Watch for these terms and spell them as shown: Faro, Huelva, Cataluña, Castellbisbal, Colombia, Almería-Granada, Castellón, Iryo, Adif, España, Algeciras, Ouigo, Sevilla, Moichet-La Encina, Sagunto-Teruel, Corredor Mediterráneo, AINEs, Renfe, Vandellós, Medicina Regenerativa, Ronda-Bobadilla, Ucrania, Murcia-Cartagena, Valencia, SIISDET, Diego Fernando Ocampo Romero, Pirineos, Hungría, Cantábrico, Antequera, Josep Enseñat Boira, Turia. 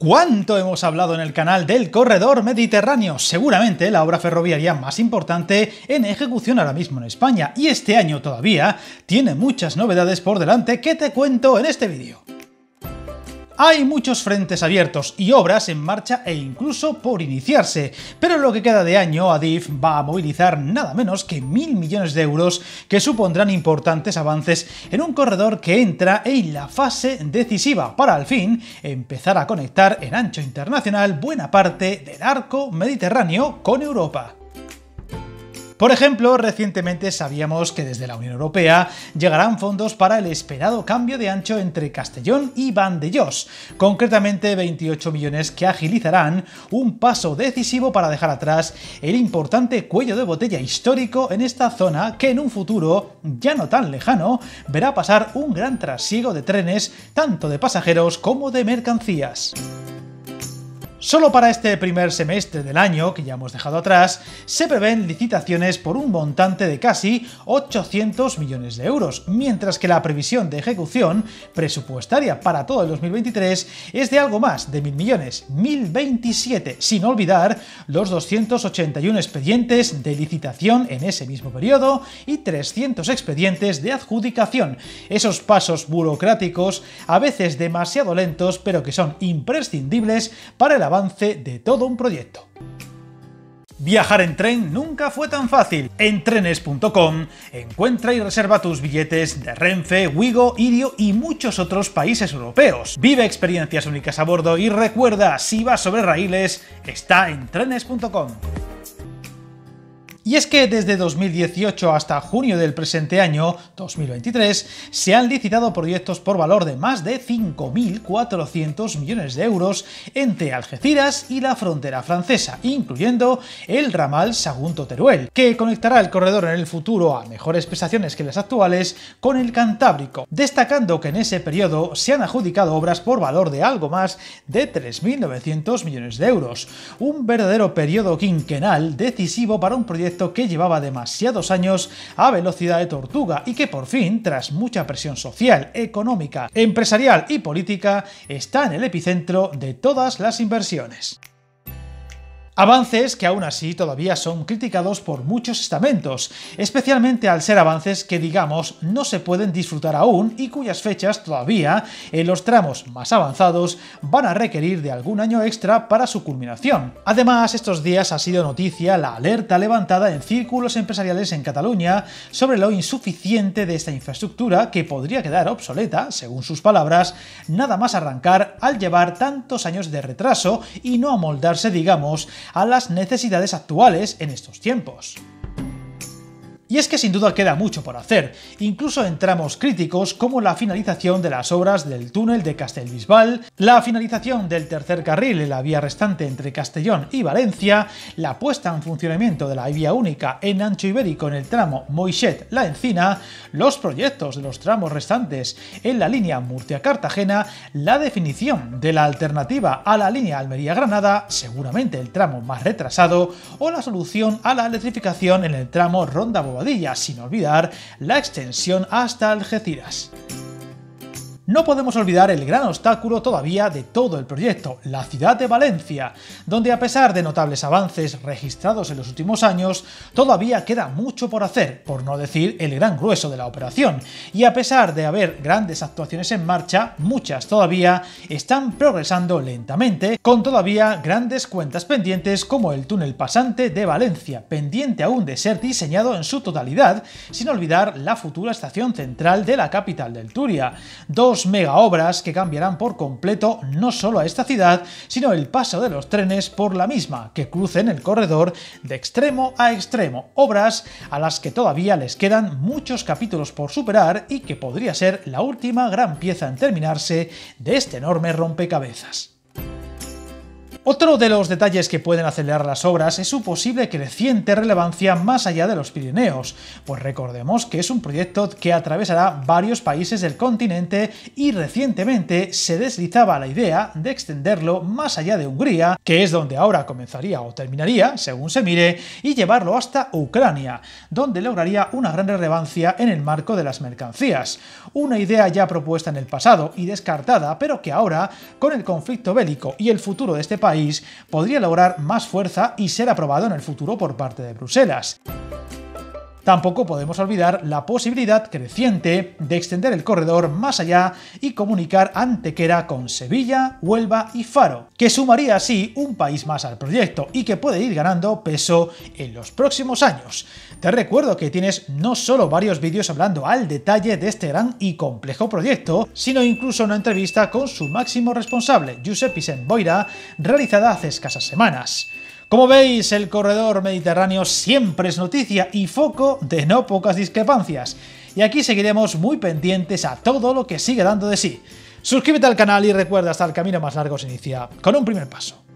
¿Cuánto hemos hablado en el canal del Corredor Mediterráneo? Seguramente la obra ferroviaria más importante en ejecución ahora mismo en España, y este año todavía tiene muchas novedades por delante que te cuento en este vídeo. Hay muchos frentes abiertos y obras en marcha e incluso por iniciarse, pero en lo que queda de año Adif va a movilizar nada menos que 1.000 millones de euros que supondrán importantes avances en un corredor que entra en la fase decisiva para al fin empezar a conectar en ancho internacional buena parte del arco mediterráneo con Europa. Por ejemplo, recientemente sabíamos que desde la Unión Europea llegarán fondos para el esperado cambio de ancho entre Castellón y Vandellós, concretamente 28 millones que agilizarán un paso decisivo para dejar atrás el importante cuello de botella histórico en esta zona que en un futuro ya no tan lejano verá pasar un gran trasiego de trenes tanto de pasajeros como de mercancías. Solo para este primer semestre del año, que ya hemos dejado atrás, se prevén licitaciones por un montante de casi 800 millones de euros, mientras que la previsión de ejecución presupuestaria para todo el 2023 es de algo más de 1.000 millones, 1.027, sin olvidar los 281 expedientes de licitación en ese mismo periodo y 300 expedientes de adjudicación. Esos pasos burocráticos, a veces demasiado lentos, pero que son imprescindibles para el avance de todo un proyecto. Viajar en tren nunca fue tan fácil. En Trenes.com encuentra y reserva tus billetes de Renfe, Ouigo, Iryo y muchos otros países europeos. Vive experiencias únicas a bordo y recuerda, si vas sobre raíles, está en Trenes.com. Y es que desde 2018 hasta junio del presente año, 2023, se han licitado proyectos por valor de más de 5.400 millones de euros entre Algeciras y la frontera francesa, incluyendo el ramal Sagunto-Teruel, que conectará el corredor en el futuro a mejores prestaciones que las actuales con el Cantábrico, destacando que en ese periodo se han adjudicado obras por valor de algo más de 3.900 millones de euros. Un verdadero periodo quinquenal decisivo para un proyecto que llevaba demasiados años a velocidad de tortuga y que por fin, tras mucha presión social, económica, empresarial y política, está en el epicentro de todas las inversiones. Avances que aún así todavía son criticados por muchos estamentos, especialmente al ser avances que, digamos, no se pueden disfrutar aún y cuyas fechas todavía, en los tramos más avanzados, van a requerir de algún año extra para su culminación. Además, estos días ha sido noticia la alerta levantada en círculos empresariales en Cataluña sobre lo insuficiente de esta infraestructura que podría quedar obsoleta, según sus palabras, nada más arrancar al llevar tantos años de retraso y no amoldarse, digamos, a las necesidades actuales en estos tiempos. Y es que sin duda queda mucho por hacer, incluso en tramos críticos como la finalización de las obras del túnel de Castellbisbal, la finalización del tercer carril en la vía restante entre Castellón y Valencia, la puesta en funcionamiento de la vía única en ancho ibérico en el tramo Moichet-La Encina, los proyectos de los tramos restantes en la línea Murcia-Cartagena, la definición de la alternativa a la línea Almería-Granada, seguramente el tramo más retrasado, o la solución a la electrificación en el tramo Ronda-Bobadilla, sin olvidar la extensión hasta Algeciras. No podemos olvidar el gran obstáculo todavía de todo el proyecto, la ciudad de Valencia, donde a pesar de notables avances registrados en los últimos años, todavía queda mucho por hacer, por no decir el gran grueso de la operación, y a pesar de haber grandes actuaciones en marcha, muchas todavía están progresando lentamente, con todavía grandes cuentas pendientes como el túnel pasante de Valencia, pendiente aún de ser diseñado en su totalidad, sin olvidar la futura estación central de la capital del Turia, dos megaobras que cambiarán por completo no solo a esta ciudad, sino el paso de los trenes por la misma, que crucen el corredor de extremo a extremo, obras a las que todavía les quedan muchos capítulos por superar y que podría ser la última gran pieza en terminarse de este enorme rompecabezas. Otro de los detalles que pueden acelerar las obras es su posible creciente relevancia más allá de los Pirineos, pues recordemos que es un proyecto que atravesará varios países del continente y recientemente se deslizaba la idea de extenderlo más allá de Hungría, que es donde ahora comenzaría o terminaría, según se mire, y llevarlo hasta Ucrania, donde lograría una gran relevancia en el marco de las mercancías. Una idea ya propuesta en el pasado y descartada, pero que ahora, con el conflicto bélico y el futuro de este país, podría lograr más fuerza y ser aprobado en el futuro por parte de Bruselas. Tampoco podemos olvidar la posibilidad creciente de extender el corredor más allá y comunicar Antequera con Sevilla, Huelva y Faro, que sumaría así un país más al proyecto y que puede ir ganando peso en los próximos años. Te recuerdo que tienes no solo varios vídeos hablando al detalle de este gran y complejo proyecto, sino incluso una entrevista con su máximo responsable, Josep Enseñat Boira, realizada hace escasas semanas. Como veis, el corredor mediterráneo siempre es noticia y foco de no pocas discrepancias, y aquí seguiremos muy pendientes a todo lo que sigue dando de sí. Suscríbete al canal y recuerda, hasta el camino más largo se inicia con un primer paso.